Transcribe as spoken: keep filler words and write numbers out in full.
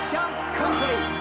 Mission complete.